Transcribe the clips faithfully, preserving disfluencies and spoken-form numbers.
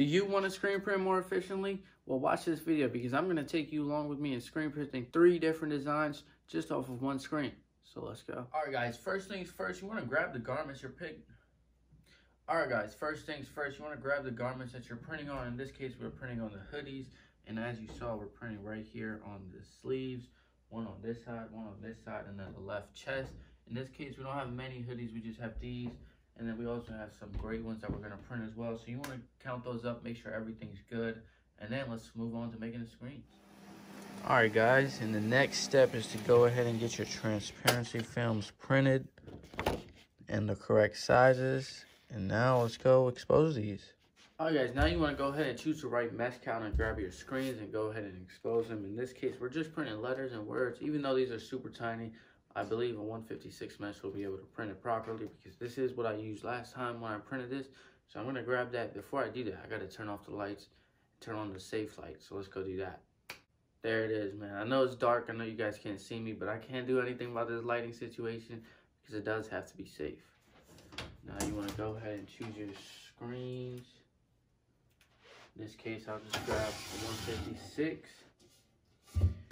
Do you want to screen print more efficiently? Well, watch this video because I'm going to take you along with me in screen printing three different designs just off of one screen. So let's go. All right, guys, first things first, you want to grab the garments you're picking. All right, guys, first things first, you want to grab the garments that you're printing on. In this case, we're printing on the hoodies. And as you saw, we're printing right here on the sleeves, one on this side, one on this side, and then the left chest. In this case, we don't have many hoodies. We just have these. And then we also have some gray ones that we're going to print as well. So you want to count those up, make sure everything's good. And then let's move on to making the screens. All right, guys. And the next step is to go ahead and get your transparency films printed in the correct sizes. And now let's go expose these. All right, guys. Now you want to go ahead and choose the right mesh count and grab your screens and go ahead and expose them. In this case, we're just printing letters and words, even though these are super tiny. I believe a one fifty-six mesh will be able to print it properly because this is what I used last time when I printed this. So I'm going to grab that. Before I do that, I got to turn off the lights, turn on the safe light. So let's go do that. There it is, man. I know it's dark. I know you guys can't see me, but I can't do anything about this lighting situation because it does have to be safe. Now you want to go ahead and choose your screens. In this case, I'll just grab a one fifty-six.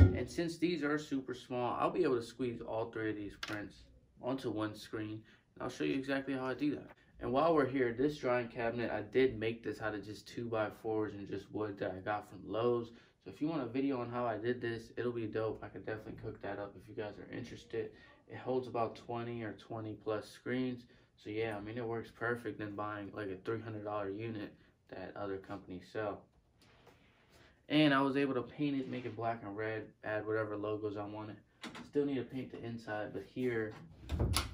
And since these are super small, I'll be able to squeeze all three of these prints onto one screen. And I'll show you exactly how I do that. And while we're here, this drawing cabinet, I did make this out of just two by fours and just wood that I got from Lowe's. So if you want a video on how I did this, it'll be dope. I could definitely cook that up if you guys are interested. It holds about twenty or twenty plus screens. So yeah, I mean, it works perfect than buying like a three hundred dollar unit that other companies sell. And I was able to paint it, make it black and red, add whatever logos I wanted. Still need to paint the inside, but here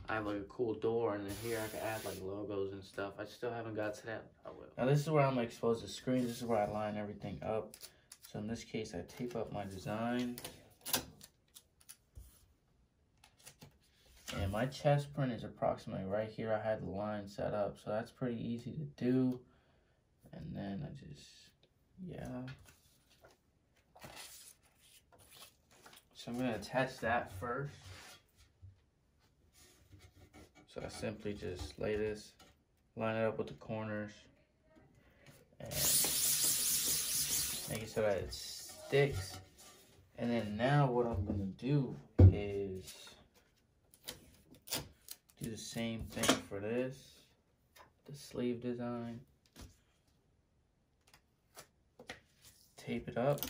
I have like a cool door, and then here I can add like logos and stuff. I still haven't got to that, but I will. Now this is where I'm gonna expose the screens. This is where I line everything up. So in this case, I tape up my design. And my chest print is approximately right here. I had the line set up, so that's pretty easy to do. And then I just, yeah. So I'm going to attach that first. So I simply just lay this, line it up with the corners, and make it so that it sticks. And then now what I'm going to do is do the same thing for this, the sleeve design. Tape it up.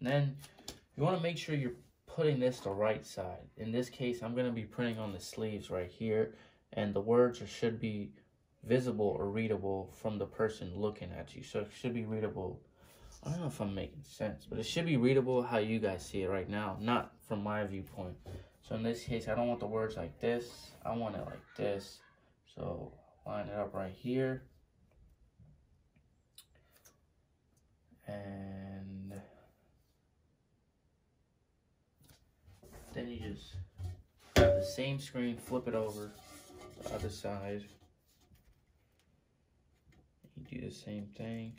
Then you want to make sure you're putting this the right side. In this case, I'm going to be printing on the sleeves right here, and the words should be visible or readable from the person looking at you. So it should be readable. I don't know if I'm making sense, but it should be readable how you guys see it right now, not from my viewpoint. So in this case, I don't want the words like this. I want it like this. So line it up right here. And then you just have the same screen, flip it over the other side. You do the same thing.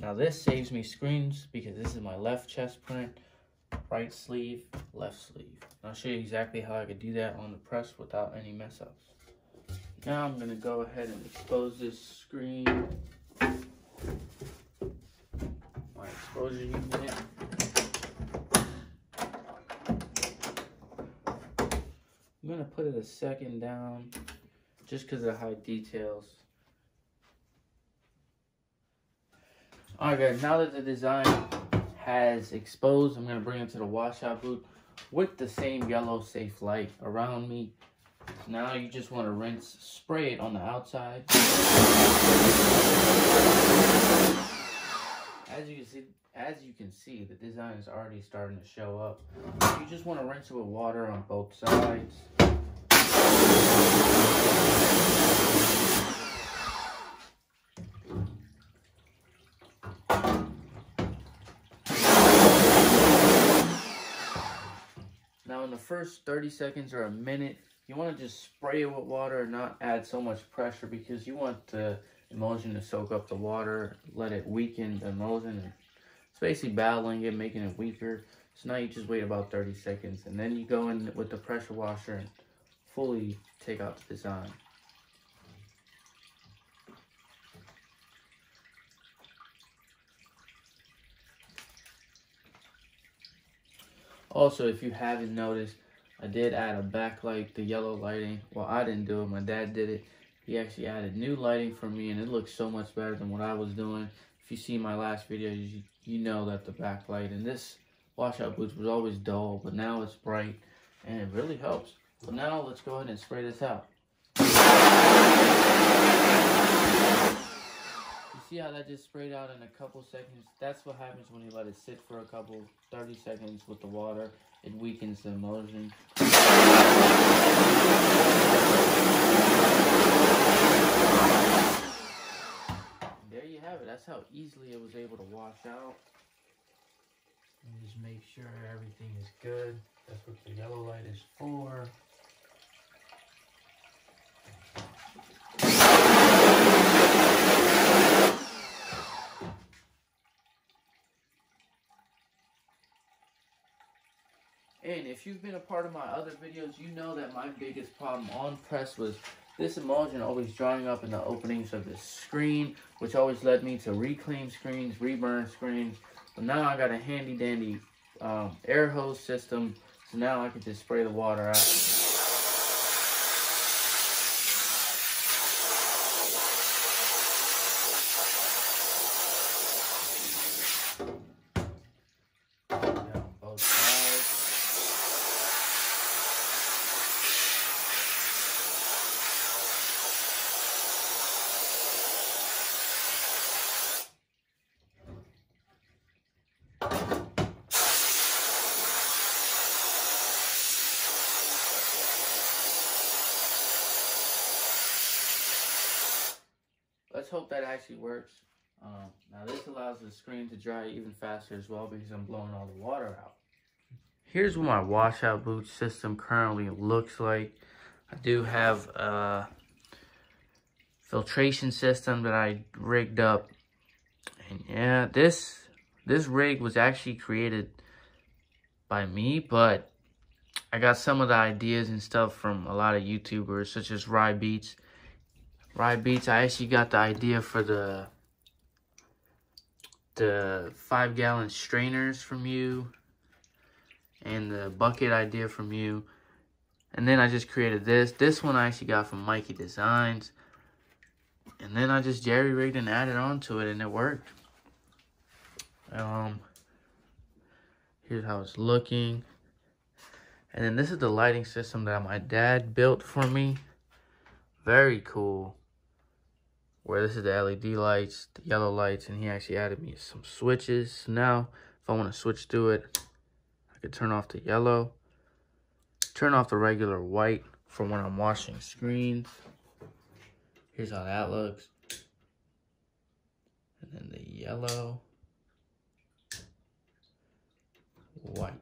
Now this saves me screens because this is my left chest print, right sleeve, left sleeve. And I'll show you exactly how I could do that on the press without any mess ups. Now I'm going to go ahead and expose this screen. Exposure unit. I'm going to put it a second down just because of the high details. Alright guys, now that the design has exposed, I'm going to bring it to the washout booth with the same yellow safe light around me. Now you just want to rinse, spray it on the outside. As you can see, as you can see, the design is already starting to show up. You just want to rinse it with water on both sides. Now in the first thirty seconds or a minute, you want to just spray it with water and not add so much pressure because you want the emulsion to soak up the water, let it weaken the emulsion. It's basically battling it, making it weaker. So now you just wait about thirty seconds, and then you go in with the pressure washer and fully take out the design. Also, if you haven't noticed, I did add a backlight, the yellow lighting. Well, I didn't do it. My dad did it. He actually added new lighting for me, and it looks so much better than what I was doing. If you see my last video, you, you know that the backlight in this washout booth was always dull, but now it's bright, and it really helps. So now let's go ahead and spray this out. You see how that just sprayed out in a couple seconds? That's what happens when you let it sit for a couple, thirty seconds with the water. It weakens the emulsion. There you have it. That's how easily it was able to wash out. And just make sure everything is good. That's what the yellow light is for. And if you've been a part of my other videos, you know that my biggest problem on press was this emulsion always drying up in the openings of the screen, which always led me to reclean screens, reburn screens. But now I got a handy dandy um, air hose system, so now I can just spray the water out. Let's hope that actually works. Um, now this allows the screen to dry even faster as well because I'm blowing all the water out. Here's what my washout boot system currently looks like. I do have a filtration system that I rigged up. And yeah, this, this rig was actually created by me, but I got some of the ideas and stuff from a lot of YouTubers such as Rye Beats. Rye Beats, I actually got the idea for the the five gallon strainers from you, and the bucket idea from you, and then I just created this. This one I actually got from Mikey Designs, and then I just jerry rigged and added on to it, and it worked. Um, here's how it's looking, and then this is the lighting system that my dad built for me. Very cool. Where this is the L E D lights, the yellow lights, and he actually added me some switches. So now, if I want to switch through it, I could turn off the yellow, turn off the regular white for when I'm washing screens. Here's how that looks. And then the yellow, white.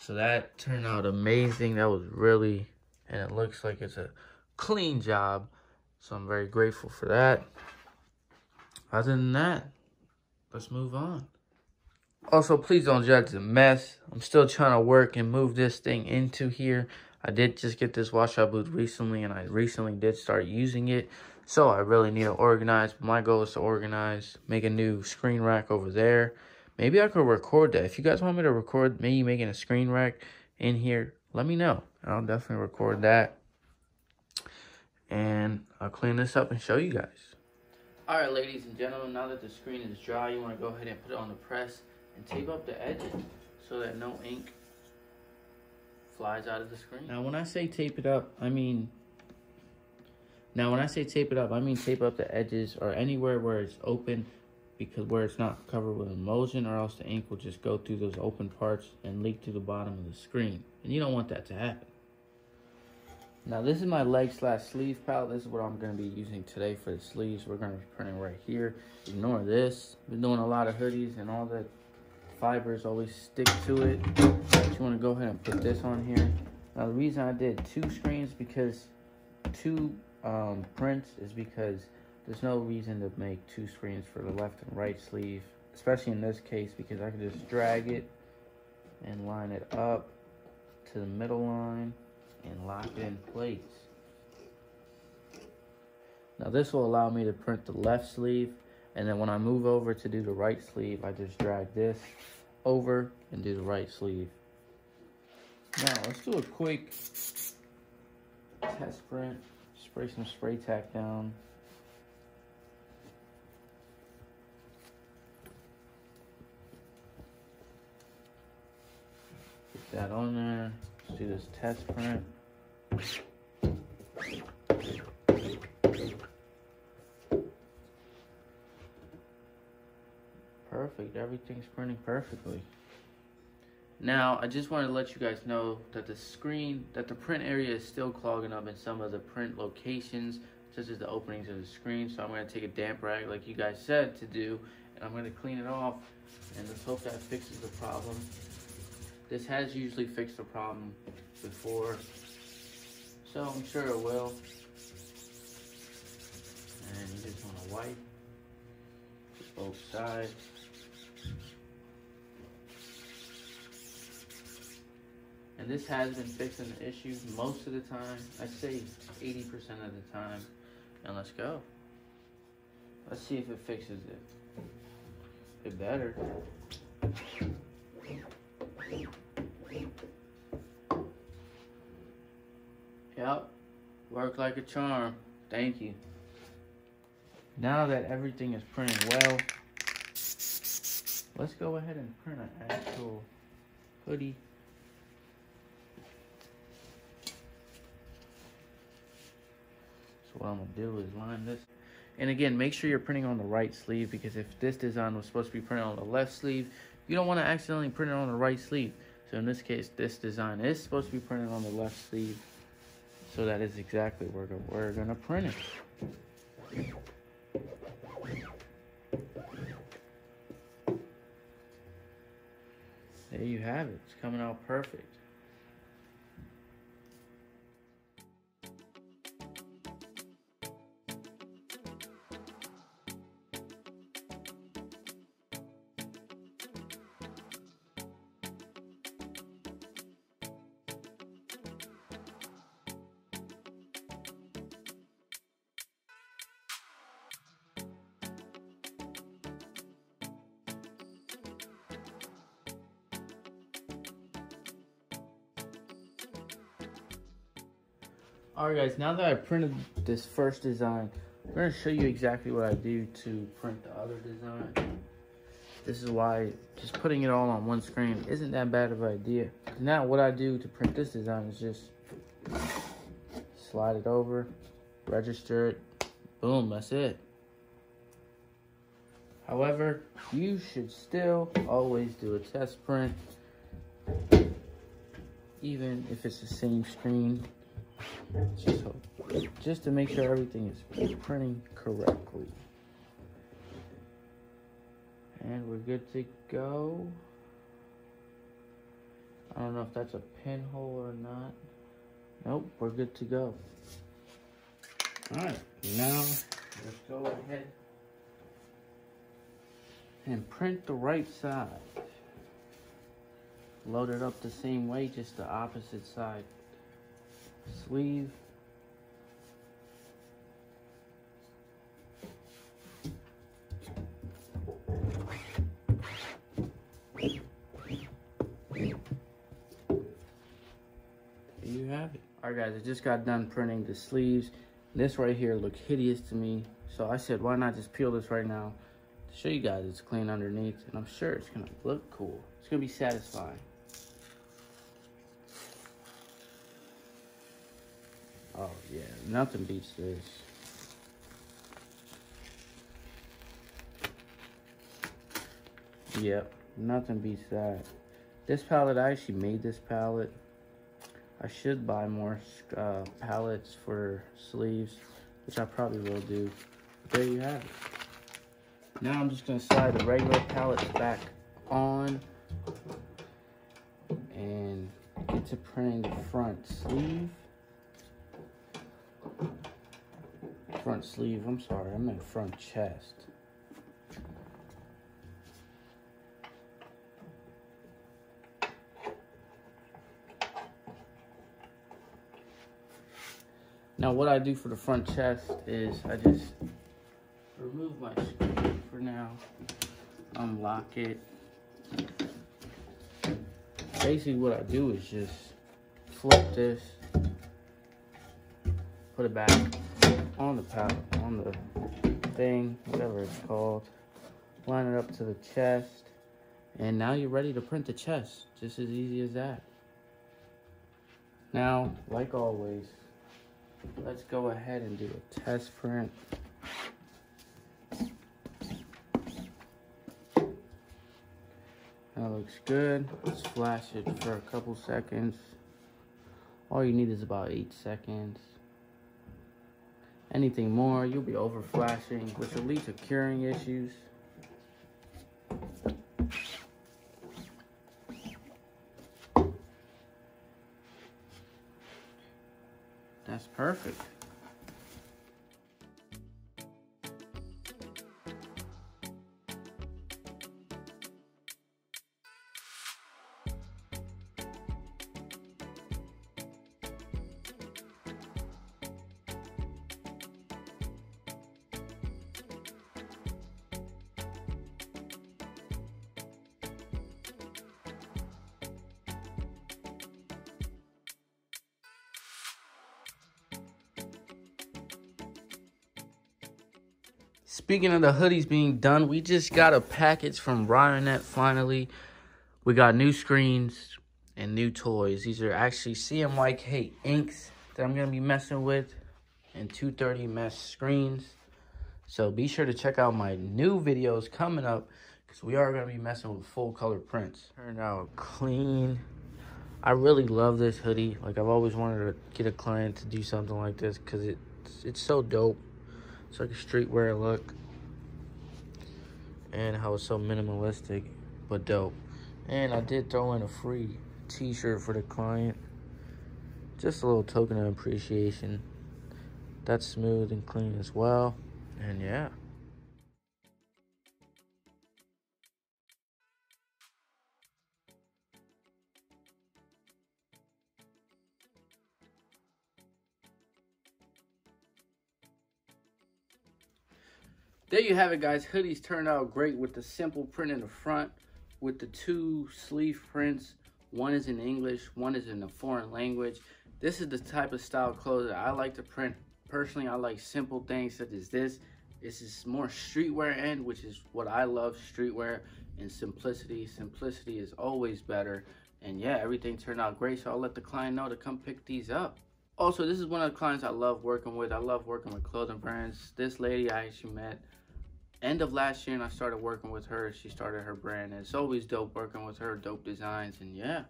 So that turned out amazing. That was really, and it looks like it's a clean job. So I'm very grateful for that. Other than that, let's move on. Also, please don't judge the mess. I'm still trying to work and move this thing into here. I did just get this washout booth recently, and I recently did start using it. So I really need to organize. My goal is to organize, make a new screen rack over there. Maybe I could record that. If you guys want me to record me making a screen rack in here, let me know. I'll definitely record that. And I'll clean this up and show you guys. All right, ladies and gentlemen, now that the screen is dry, you want to go ahead and put it on the press and tape up the edges so that no ink flies out of the screen. Now, when I say tape it up, I mean... Now, when I say tape it up, I mean tape up the edges or anywhere where it's open, because where it's not covered with emulsion, or else the ink will just go through those open parts and leak to the bottom of the screen. And you don't want that to happen. Now this is my leg slash sleeve palette. This is what I'm going to be using today for the sleeves. We're going to be printing right here. Ignore this. Been doing a lot of hoodies, and all the fibers always stick to it. But you want to go ahead and put this on here. Now the reason I did two screens because two um, prints is because There's no reason to make two screens for the left and right sleeve, especially in this case, because I can just drag it and line it up to the middle line and lock it in place. Now this will allow me to print the left sleeve, and then when I move over to do the right sleeve, I just drag this over and do the right sleeve. Now let's do a quick test print. Spray some spray tack down. Get that on there. Let's do this test print. Perfect, everything's printing perfectly. Now, I just wanted to let you guys know that the screen, that the print area is still clogging up in some of the print locations, such as the openings of the screen. So I'm gonna take a damp rag, like you guys said to do, and I'm gonna clean it off, and let's hope that fixes the problem. This has usually fixed the problem before, so I'm sure it will. And you just wanna wipe both sides. And this has been fixing the issue most of the time. I'd say eighty percent of the time. And let's go. Let's see if it fixes it. It better. Yep. Worked like a charm. Thank you. Now that everything is printing well, let's go ahead and print an actual hoodie. What I'm gonna do is line this, and again, make sure you're printing on the right sleeve, because if this design was supposed to be printed on the left sleeve, you don't want to accidentally print it on the right sleeve. So in this case, this design is supposed to be printed on the left sleeve, so that is exactly where we're gonna print it. There you have it. It's coming out perfect. Alright guys, now that I printed this first design, I'm going to show you exactly what I do to print the other design. This is why just putting it all on one screen isn't that bad of an idea. Now what I do to print this design is just slide it over, register it, boom, that's it. However, you should still always do a test print, even if it's the same screen. Just, hope, just to make sure everything is printing correctly. And we're good to go. I don't know if that's a pinhole or not. Nope, we're good to go. Alright, now let's go ahead and print the right side. Load it up the same way, just the opposite side. Sleeve. There you have it. Alright guys, I just got done printing the sleeves. This right here looked hideous to me, so I said, why not just peel this right now to show you guys it's clean underneath, and I'm sure it's gonna look cool. It's gonna be satisfying. Oh yeah, nothing beats this. Yep, nothing beats that. This palette, I actually made this palette. I should buy more uh, palettes for sleeves, which I probably will do. But there you have it. Now I'm just gonna slide the regular palettes back on and get to printing the front sleeve. front sleeve. I'm sorry, I meant front chest. Now what I do for the front chest is I just remove my screen for now, unlock it. Basically what I do is just flip this, put it back on the pallet, on the thing, whatever it's called, line it up to the chest, and now you're ready to print the chest, just as easy as that. Now, like always, let's go ahead and do a test print. That looks good. Let's flash it for a couple seconds. All you need is about eight seconds. Anything more, you'll be over flashing, which will lead to curing issues. That's perfect. Speaking of the hoodies being done, we just got a package from Ryonet finally. We got new screens and new toys. These are actually C M Y K inks that I'm going to be messing with and two thirty mesh screens. So be sure to check out my new videos coming up because we are going to be messing with full color prints. Turned out clean. I really love this hoodie. Like, I've always wanted to get a client to do something like this because it's, it's so dope. It's like a streetwear look, and how it's so minimalistic but dope. And I did throw in a free t-shirt for the client, just a little token of appreciation. That's smooth and clean as well. And yeah, there you have it, guys. Hoodies turned out great with the simple print in the front, with the two sleeve prints. One is in English, one is in a foreign language. This is the type of style clothes that I like to print. Personally, I like simple things such as this. This is more streetwear end, which is what I love, streetwear and simplicity. Simplicity is always better. And yeah, everything turned out great, so I'll let the client know to come pick these up. Also, this is one of the clients I love working with. I love working with clothing brands. This lady I actually met end of last year, and I started working with her. She started her brand, and it's always dope working with her, dope designs, and yeah.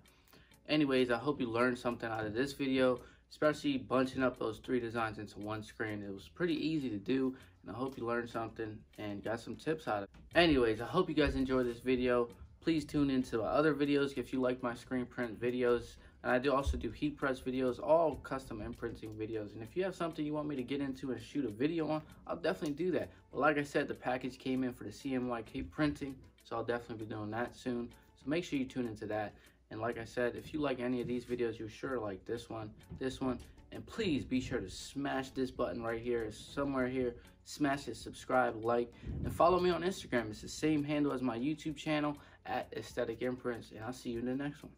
Anyways, I hope you learned something out of this video, especially bunching up those three designs into one screen. It was pretty easy to do, and I hope you learned something and got some tips out of it. Anyways, I hope you guys enjoyed this video. Please tune into my other videos if you like my screen print videos. And I do also do heat press videos, all custom imprinting videos. And if you have something you want me to get into and shoot a video on, I'll definitely do that. But like I said, the package came in for the C M Y K printing, so I'll definitely be doing that soon. So make sure you tune into that. And like I said, if you like any of these videos, you'll sure like this one, this one. And please be sure to smash this button right here, somewhere here. Smash it, subscribe, like, and follow me on Instagram. It's the same handle as my YouTube channel, at Aesthetic Imprints. And I'll see you in the next one.